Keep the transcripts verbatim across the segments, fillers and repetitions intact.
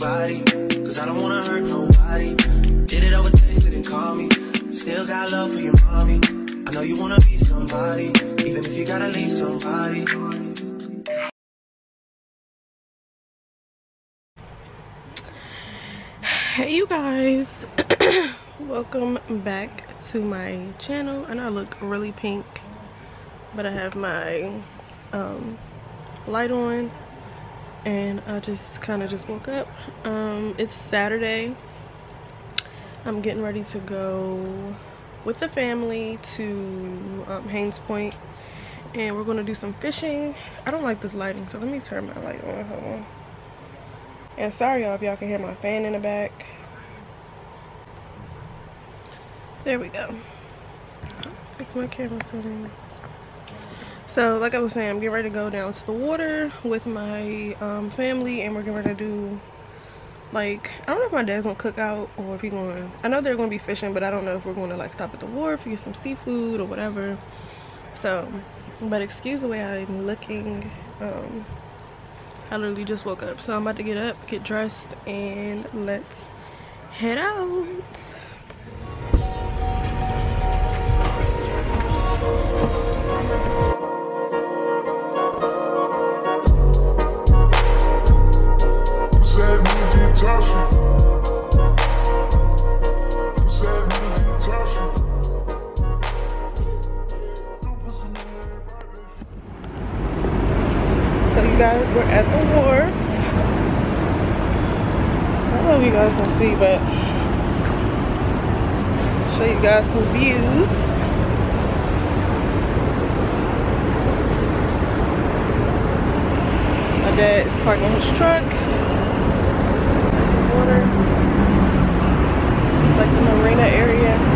nobody, cause I don't wanna hurt nobody. Did it over text, didn't call me. Still got love for your mommy. I know you wanna be somebody, even if you gotta leave somebody. Hey you guys, welcome back to my channel. I know I look really pink, but I have my um, light on and I just kind of just woke up. Um, it's Saturday. I'm getting ready to go with the family to um, Haines Point, and we're gonna do some fishing. I don't like this lighting, so let me turn my light on, hold on. And sorry y'all if y'all can hear my fan in the back. There we go. Fix my camera setting. So like I was saying, I'm getting ready to go down to the water with my um, family, and we're getting ready to do, like, I don't know if my dad's gonna cook out or if he's going, I know they're gonna be fishing, but I don't know if we're gonna like stop at the wharf and get some seafood or whatever. So, but excuse the way I'm looking. Um, I literally just woke up, so I'm about to get up, get dressed, and let's head out. So you guys, we're at the wharf. I don't know if you guys can see, but I'll show you guys some views. My dad is parking his truck. That's the water. It's like the marina area.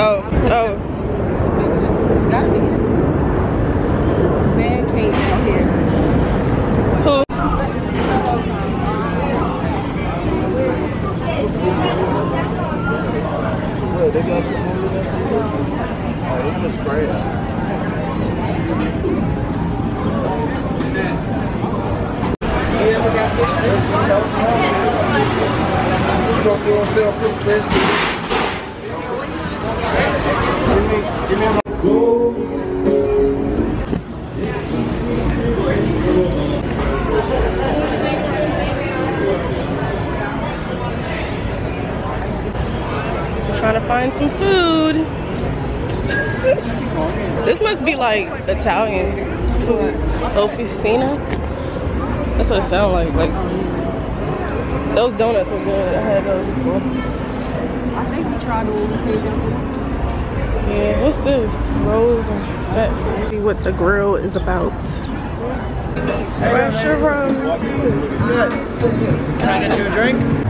Oh, oh. So maybe this has got to be it. Man came out here. Who? Well, they got some over there. Oh, it's just great. You ever got fish? You don't feel trying to find some food. This must be like Italian food. Officina. That's what it sounds like. Like those donuts were good. I had those before. I think we tried them. Yeah, what's this? Rolls and fat food. What the grill is about. Restaurant. Can I get you a drink?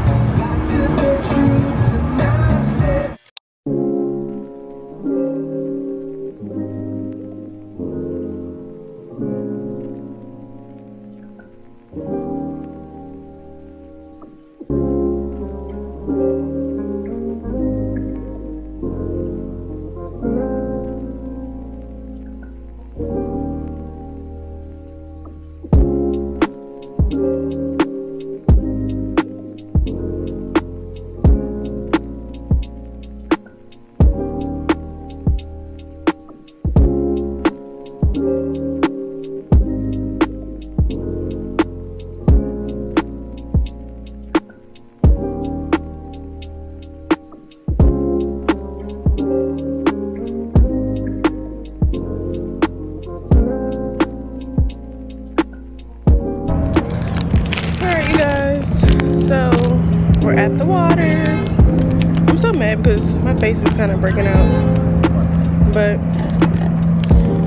Face is kind of breaking out, but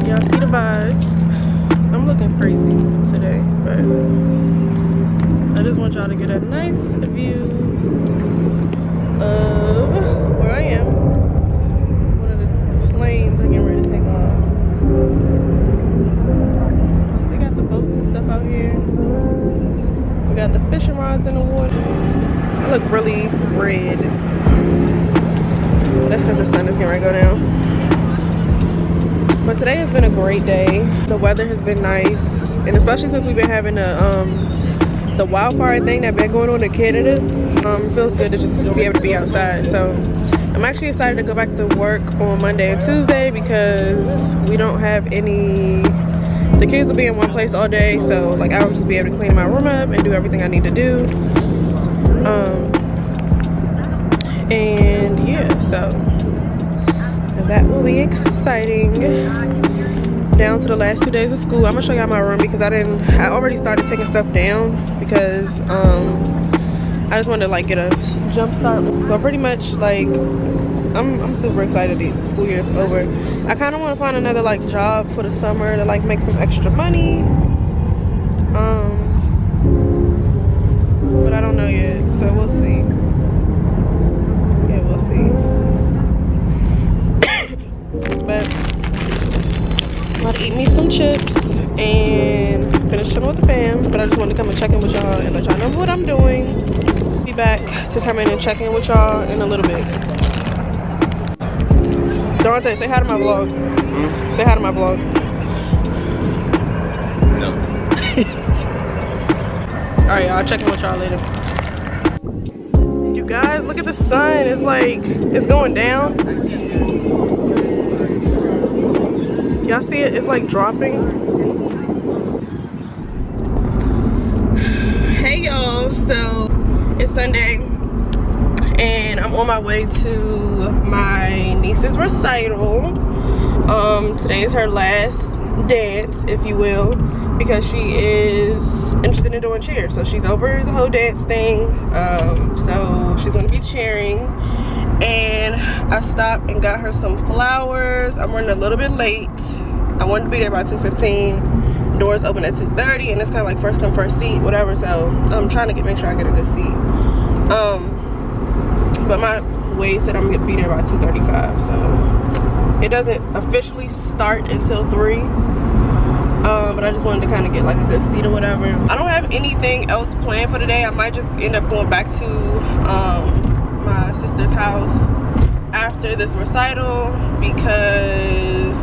y'all see the vibes. I'm looking crazy today, but I just want y'all to get a nice view of where I am. One of the planes I'm getting ready to take off. They got the boats and stuff out here. We got the fishing rods in the water. I look really red. That's because the sun is going to go down. But today has been a great day. The weather has been nice, and especially since we've been having a um the wildfire thing that's been going on in Canada, um it feels good to just be able to be outside. So I'm actually excited to go back to work on Monday and Tuesday because we don't have any, the kids will be in one place all day, so like I'll just be able to clean my room up and do everything I need to do. Um and yeah, so that will be exciting. Down to the last two days of school. I'm gonna show y'all my room because I didn't, I already started taking stuff down because um I just wanted to like get a jump start. But pretty much like I'm I'm super excited that the school year is over. I kinda wanna find another like job for the summer to like make some extra money. Um but I don't know yet, so we'll see. Yeah, we'll see. But I'm about to eat me some chips and finish chilling with the fam. But I just wanted to come and check in with y'all and let y'all know what I'm doing. Be back to come in and check in with y'all in a little bit. Dante, say hi to my vlog. Hmm? Say hi to my vlog. No. Alright, y'all, check in with y'all later. You guys, look at the sun. It's like, it's going down. Y'all see it? It's like dropping. Hey y'all, so it's Sunday and I'm on my way to my niece's recital. Um, today is her last dance, if you will, because she is interested in doing cheer. So she's over the whole dance thing. Um, so she's gonna be cheering. And I stopped and got her some flowers. I'm running a little bit late. I wanted to be there by two fifteen. Doors open at two thirty, and it's kind of like first come first seat, whatever. So I'm trying to get, make sure I get a good seat. Um, but my wave said I'm gonna be there by two thirty-five, so it doesn't officially start until three. Um, but I just wanted to kind of get like a good seat or whatever. I don't have anything else planned for today. I might just end up going back to um, my sister's house after this recital because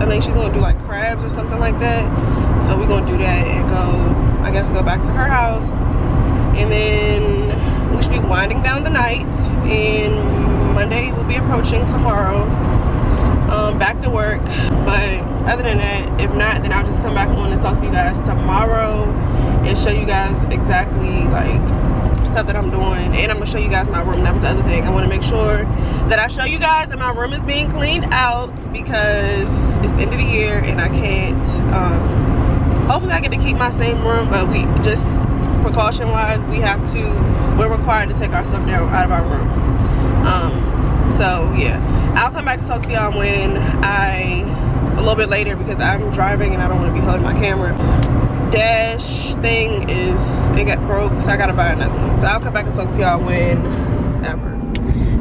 I think she's gonna do like crabs or something like that, so we're gonna do that and go, I guess, go back to her house, and then we should be winding down the night, and Monday will be approaching tomorrow. Um, back to work, but other than that, if not, then I'll just come back on and talk to you guys tomorrow and show you guys exactly like stuff that I'm doing, and I'm gonna show you guys my room. That was the other thing. I want to make sure that I show you guys that my room is being cleaned out because it's the end of the year and I can't, um, hopefully I get to keep my same room, but we just precaution wise we have to, we're required to take our stuff down out of our room. Um, so yeah, I'll come back to talk to y'all when I, a little bit later, because I'm driving and I don't want to be holding my camera. Dash thing is, it got broke, so I gotta buy another one. So I'll come back and talk to y'all whenever.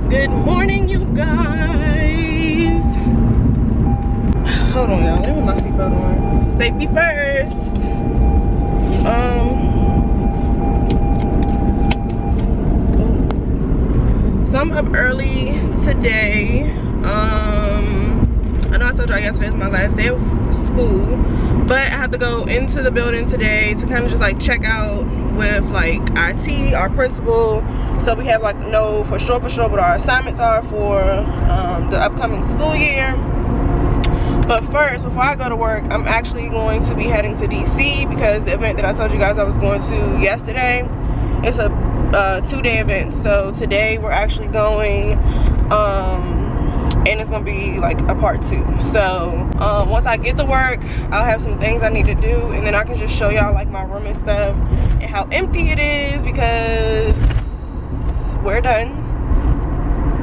Good morning, you guys. Hold on, y'all. Let me put my seatbelt on. Safety first. Um. So I'm up early today. Um. I know I told y'all yesterday's my last day of school, but I have to go into the building today to kind of just like check out with like I T, our principal, so we have like know for sure for sure what our assignments are for um, the upcoming school year. But first, before I go to work, I'm actually going to be heading to D C because the event that I told you guys I was going to yesterday, it's a uh, two-day event. So today we're actually going, um, and it's gonna be like a part two. So um, once I get to work, I'll have some things I need to do, and then I can just show y'all like my room and stuff and how empty it is because we're done.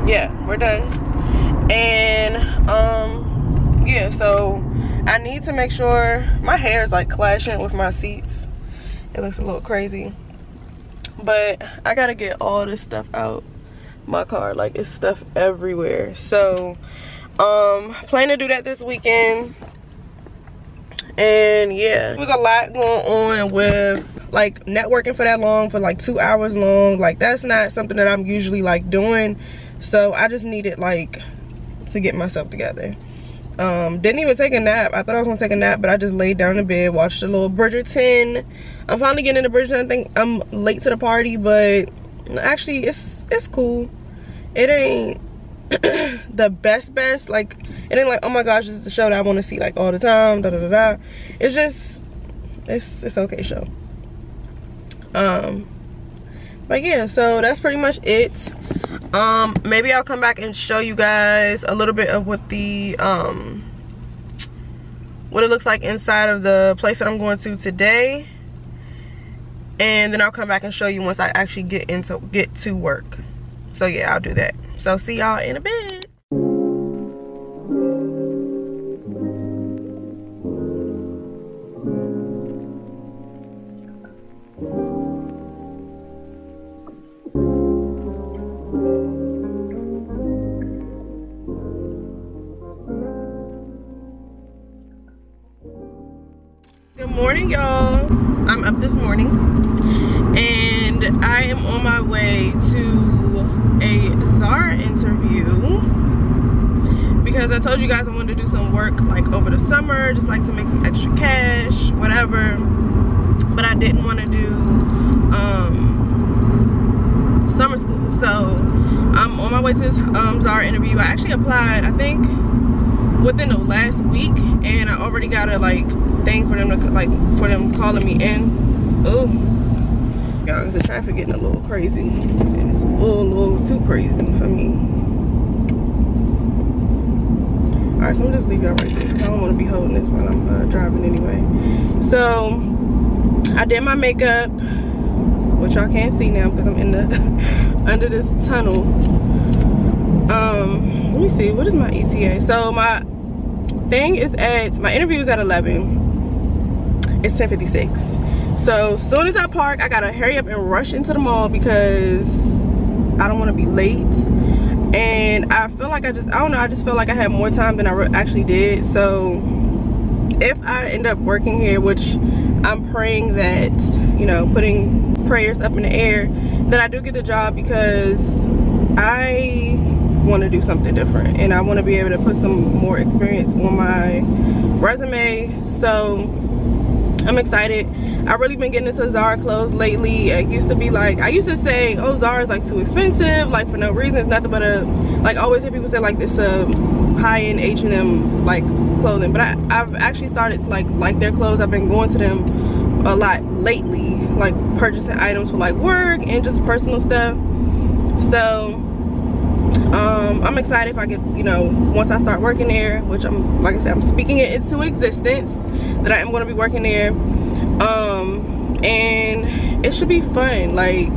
Yeah, we're done. And um, yeah, so I need to make sure, my hair is like clashing with my seats. It looks a little crazy, but I gotta get all this stuff out my car. Like, it's stuff everywhere. So um plan to do that this weekend. And yeah, there was a lot going on with like networking for that long, for like two hours long. Like, that's not something that I'm usually like doing, so I just needed like to get myself together. Um, didn't even take a nap. I thought I was gonna take a nap, but I just laid down in bed, watched a little Bridgerton. I'm finally getting into Bridgerton. I think I'm late to the party, but actually it's it's cool. It ain't the best best, like it ain't like, oh my gosh, this is the show that I want to see like all the time, da da da da. It's just it's it's okay show. Um but yeah, so that's pretty much it. Um maybe I'll come back and show you guys a little bit of what the um what it looks like inside of the place that I'm going to today, and then I'll come back and show you once I actually get into get to work. So yeah, I'll do that. So see y'all in a bit. Morning y'all, I'm up this morning and I am on my way to a Zara interview because I told you guys I wanted to do some work like over the summer, just like to make some extra cash, whatever, but I didn't want to do um, summer school. So I'm on my way to this um, Zara interview. I actually applied I think within the last week and I already got a like thing for them to like for them calling me in. Oh y'all, is the traffic getting a little crazy? It's a little, little too crazy for me. All right, so I'm just leave y'all right there. I don't want to be holding this while I'm uh, driving anyway. So I did my makeup, which y'all can't see now because I'm in the under this tunnel. Um, let me see, what is my E T A? So my thing is at my interview is at eleven. It's ten fifty-six. So as soon as I park, I gotta hurry up and rush into the mall because I don't wanna be late. And I feel like I just, I don't know, I just feel like I had more time than I actually did. So if I end up working here, which I'm praying that, you know, putting prayers up in the air, that I do get the job because I wanna do something different. And I wanna be able to put some more experience on my resume. So I'm excited. I've really been getting into Zara clothes lately. It used to be like, I used to say, oh, Zara's like too expensive, like for no reason. It's nothing but a, like I always hear people say like this uh, high-end H and M like clothing. But I, I've actually started to like like their clothes. I've been going to them a lot lately, like purchasing items for like work and just personal stuff. So um, I'm excited if I get, you know, once I start working there, which I'm, like I said, I'm speaking it into existence, that I am going to be working there. Um, and it should be fun. Like,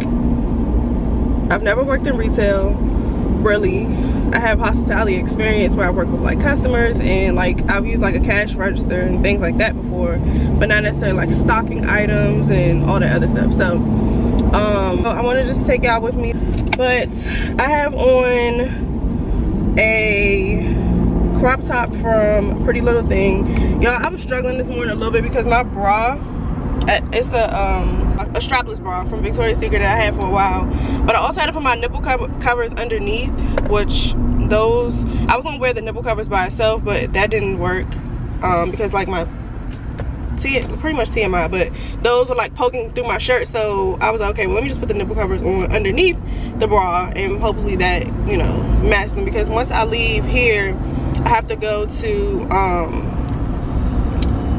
I've never worked in retail, really. I have hospitality experience where I work with like customers and like I've used like a cash register and things like that before, but not necessarily like stocking items and all that other stuff. So um, I want to just take y'all with me, but I have on a crop top from Pretty Little Thing. Y'all, I was struggling this morning a little bit because my bra, it's a um a strapless bra from Victoria's Secret that I had for a while, but I also had to put my nipple covers underneath, which those, I was gonna wear the nipple covers by itself, but that didn't work um because like my T pretty much T M I, but those were like poking through my shirt, so I was like, okay, well let me just put the nipple covers on underneath the bra and hopefully that, you know, matches them, because once I leave here I have to go to um,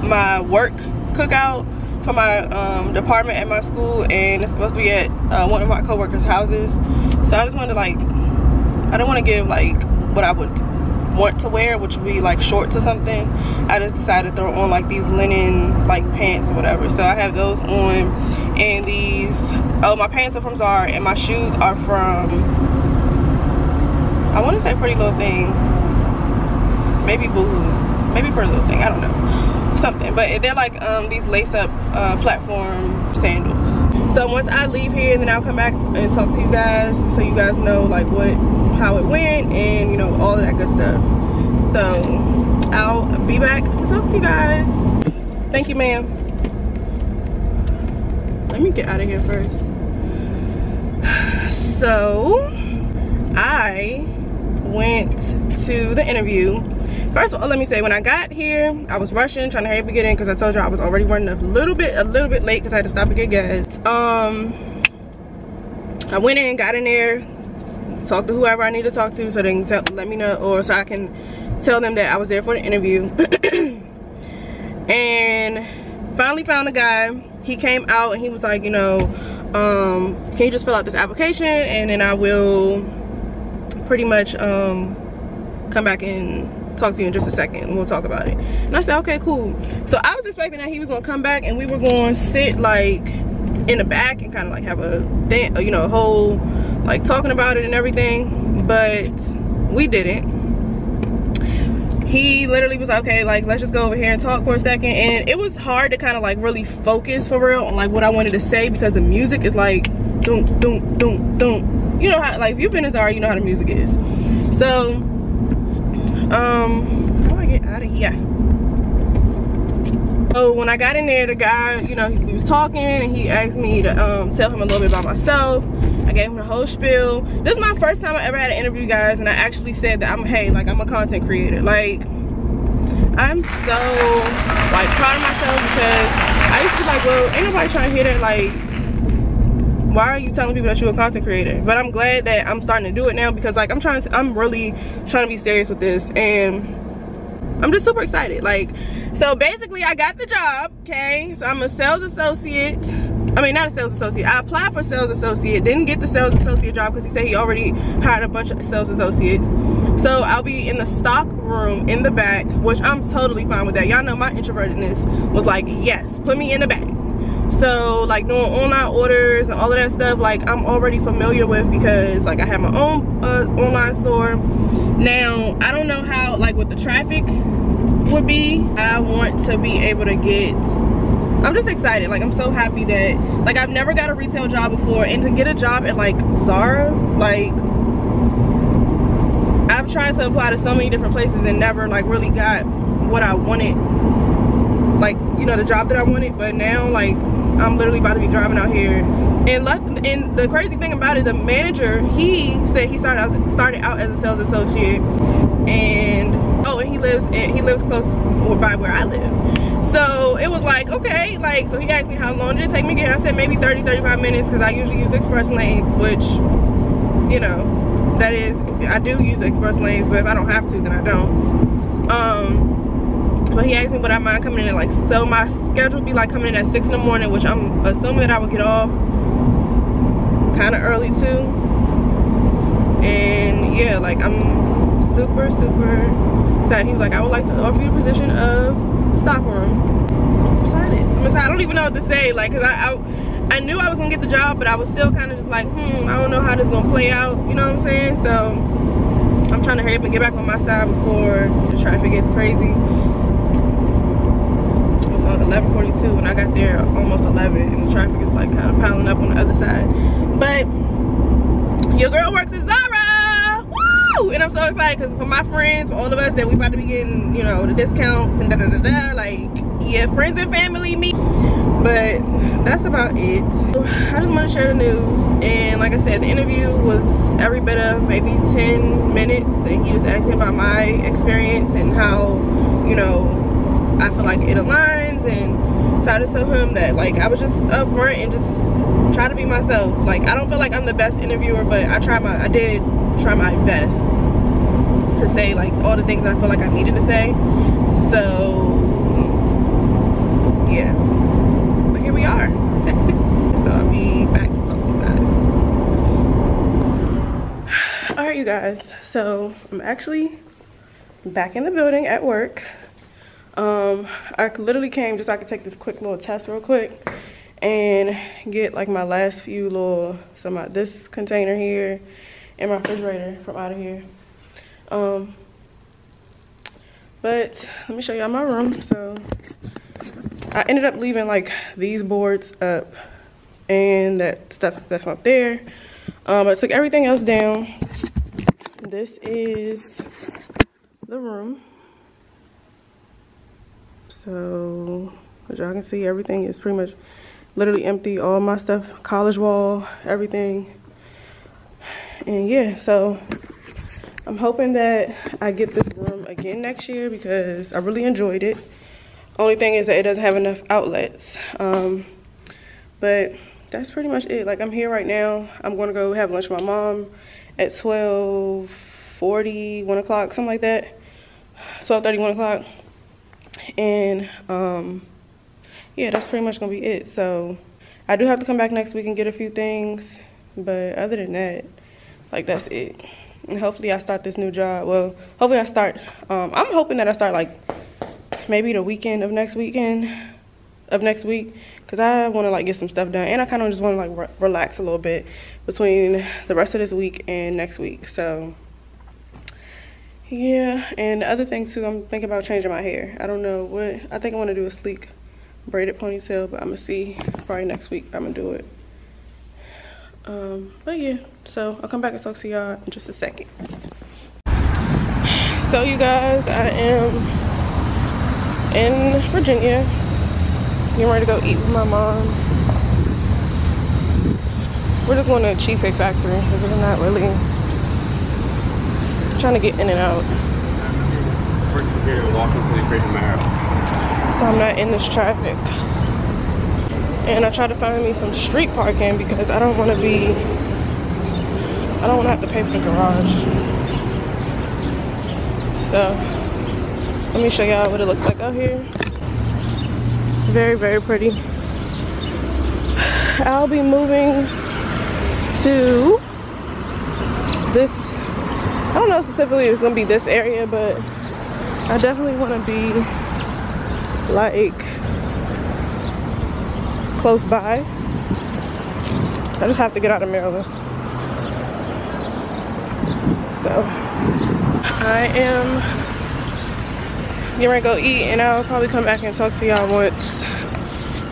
my work cookout for my um, department at my school, and it's supposed to be at uh, one of my coworkers' houses. So I just wanted to like, I don't want to give like what I would want to wear, which would be like shorts or something. I just decided to throw on like these linen like pants or whatever. So I have those on, and these, oh, my pants are from Zara and my shoes are from, I want to say Pretty Little Thing. Maybe Boohoo, maybe Pretty Little Thing, I don't know, something. But they're like um, these lace-up uh, platform sandals. So once I leave here, then I'll come back and talk to you guys so you guys know like what, how it went and you know, all that good stuff. So I'll be back to talk to you guys. Thank you, ma'am. Let me get out of here first. So I went to the interview. First of all, let me say, when I got here, I was rushing, trying to hurry up and get in because I told you I was already running up a little bit, a little bit late because I had to stop and get gas. Um, I went in, got in there, talked to whoever I need to talk to so they can tell, let me know, or so I can tell them that I was there for the interview. And finally found the guy. He came out and he was like, you know, um, can you just fill out this application and then I will pretty much um, come back and talk to you in just a second. We'll talk about it. And I said, okay, cool. So I was expecting that he was gonna come back and we were gonna sit like in the back and kind of like have a thing, you know, a whole like talking about it and everything, but we didn't. He literally was like, okay, like let's just go over here and talk for a second. And it was hard to kind of like really focus for real on like what I wanted to say because the music is like doom doom doom doom. You know how, like if you've been to Zara, you know how the music is. So um how do I get out of here? So when I got in there, the guy, you know, he was talking and he asked me to um tell him a little bit about myself. I gave him the whole spiel. This is my first time I ever had an interview, guys, and I actually said that I'm, hey, like I'm a content creator. Like I'm so like proud of myself because I used to be like, well, ain't nobody trying to hear that. Like, why are you telling people that you're a content creator? But I'm glad that I'm starting to do it now because like I'm trying to, I'm really trying to be serious with this, and I'm just super excited. Like, so basically I got the job, okay? So I'm a sales associate. I mean, not a sales associate. I applied for sales associate, didn't get the sales associate job because he said he already hired a bunch of sales associates. So I'll be in the stock room in the back, which I'm totally fine with that. Y'all know my introvertedness was like, yes, put me in the back. So like doing online orders and all of that stuff, like I'm already familiar with because like I have my own uh, online store. Now, I don't know how, like what the traffic would be. I want to be able to get, I'm just excited. Like I'm so happy that, like I've never got a retail job before, and to get a job at like Zara, like I've tried to apply to so many different places and never like really got what I wanted. Like, you know, the job that I wanted, but now like I'm literally about to be driving out here. And luck, and the crazy thing about it, the manager, he said he started out, started out as a sales associate, and oh, and he lives and he lives close by where I live. So it was like, okay, like, so he asked me how long did it take me to get here. I said maybe thirty, thirty-five minutes because I usually use express lanes, which, you know, that is, I do use express lanes, but if I don't have to, then I don't. Um, But he asked me would I mind coming in at like, so my schedule would be like coming in at six in the morning, which I'm assuming that I would get off kind of early too. And yeah, like I'm super, super excited. He was like, I would like to offer you a position of stockroom. I'm excited. I'm excited. I don't even know what to say, like, cause I, I, I knew I was gonna get the job, but I was still kind of just like, hmm, I don't know how this is gonna play out. You know what I'm saying? So I'm trying to hurry up and get back on my side before the traffic gets crazy. eleven forty-two and I got there almost eleven and the traffic is like kind of piling up on the other side. But your girl works at Zara! Woo! And I'm so excited because for my friends, for all of us that we about to be getting, you know, the discounts and da da da da, like, yeah, friends and family meet. But that's about it. I just want to share the news, and like I said, the interview was every bit of maybe ten minutes, and he just asked me about my experience and how, you know, I feel like it aligns. And so I just told him that like I was just upfront and just try to be myself. Like I don't feel like I'm the best interviewer, but I try my I did try my best to say like all the things I feel like I needed to say. So yeah, but here we are. So I'll be back to talk to you guys. All right, you guys, so I'm actually back in the building at work. Um, I literally came just so I could take this quick little test real quick and get like my last few little, so my, this container here and my refrigerator from out of here. Um, but let me show y'all my room. So I ended up leaving like these boards up and that stuff that's up there. Um, I took everything else down. This is the room. So, as y'all can see, everything is pretty much literally empty. All my stuff, college wall, everything. And yeah, so I'm hoping that I get this room again next year because I really enjoyed it. Only thing is that it doesn't have enough outlets. Um, but that's pretty much it. Like, I'm here right now. I'm going to go have lunch with my mom at twelve forty, one o'clock, something like that. twelve thirty, one o'clock. And, um, yeah, that's pretty much going to be it. So, I do have to come back next week and get a few things. But other than that, like, that's it. And hopefully I start this new job. Well, hopefully I start. Um, I'm hoping that I start, like, maybe the weekend of next weekend, of next week. Because I want to, like, get some stuff done. And I kind of just want to, like, re relax a little bit between the rest of this week and next week. So, yeah. And the other thing, too, I'm thinking about changing my hair. I don't know what. I think I want to do a sleek braided ponytail. But I'm going to see. Probably next week I'm going to do it. Um, but yeah, so I'll come back and talk to y'all in just a second. So you guys, I am in Virginia. Getting ready to go eat with my mom. We're just going to Cheesecake Factory because we're not really trying to get in and out. So I'm not in this traffic. And I try to find me some street parking because I don't want to be, I don't want to have to pay for the garage. So, let me show y'all what it looks like out here. It's very, very pretty. I'll be moving to this, I don't know specifically if it's going to be this area, but I definitely want to be like close by. I just have to get out of Maryland. So I am getting ready to go eat and I'll probably come back and talk to y'all once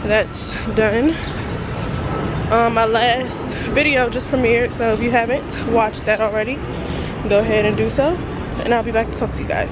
that's done. Um, my last video just premiered, so if you haven't watched that already, go ahead and do so. And I'll be back to talk to you guys.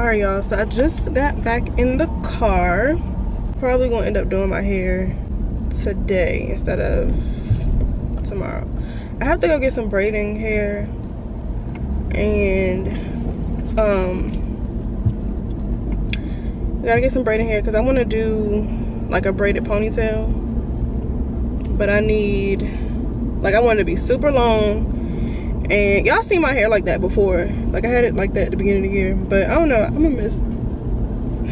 Alright y'all, so I just got back in the car. Probably gonna end up doing my hair today instead of tomorrow. I have to go get some braiding hair and um I gotta get some braiding hair because I wanna do like a braided ponytail. But I need, like, I want it to be super long. And y'all seen my hair like that before. Like, I had it like that at the beginning of the year. But I don't know. I'm gonna miss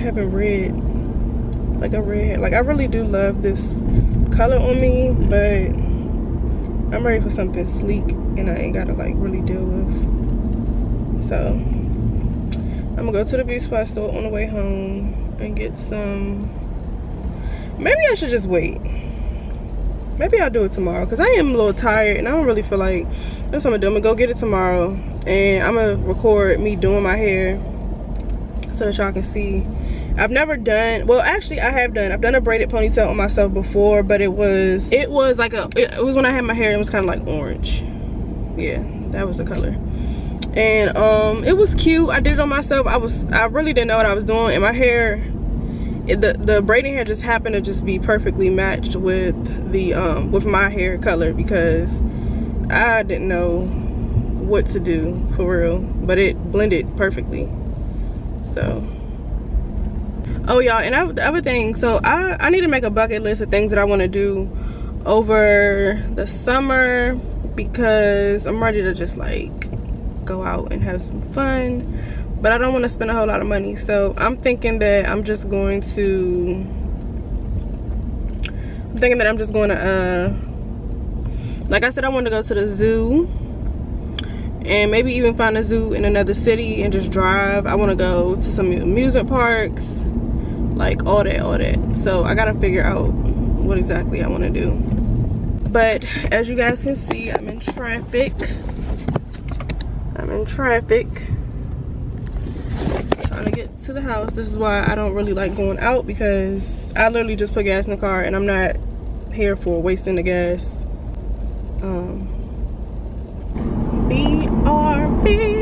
having red. Like a red hair. Like, I really do love this color on me. But I'm ready for something sleek. And I ain't gotta, like, really deal with. So, I'm gonna go to the beauty spot store on the way home. And get some. Maybe I should just wait. Maybe I'll do it tomorrow because I am a little tired and I don't really feel like that's what I'm gonna do. I'm gonna go get it tomorrow and I'm gonna record me doing my hair so that y'all can see. I've never done, well, actually I have done. I've done a braided ponytail on myself before, but it was it was like a it was when I had my hair. It was kind of like orange. Yeah, that was the color. And um, it was cute. I did it on myself. I was I really didn't know what I was doing, and my hair. It, the, the braiding hair just happened to just be perfectly matched with the um, with my hair color because I didn't know what to do for real, but it blended perfectly. So, oh y'all, and I, the other thing, so I, I need to make a bucket list of things that I want to do over the summer because I'm ready to just like go out and have some fun. But I don't want to spend a whole lot of money. So I'm thinking that I'm just going to... I'm thinking that I'm just going to... Uh, like I said, I want to go to the zoo. and maybe even find a zoo in another city and just drive. I want to go to some amusement parks, like all that, all that. So I gotta figure out what exactly I want to do. But as you guys can see, I'm in traffic. I'm in traffic. Trying to get to the house. This is why I don't really like going out, because I literally just put gas in the car and I'm not here for wasting the gas. Um, B R B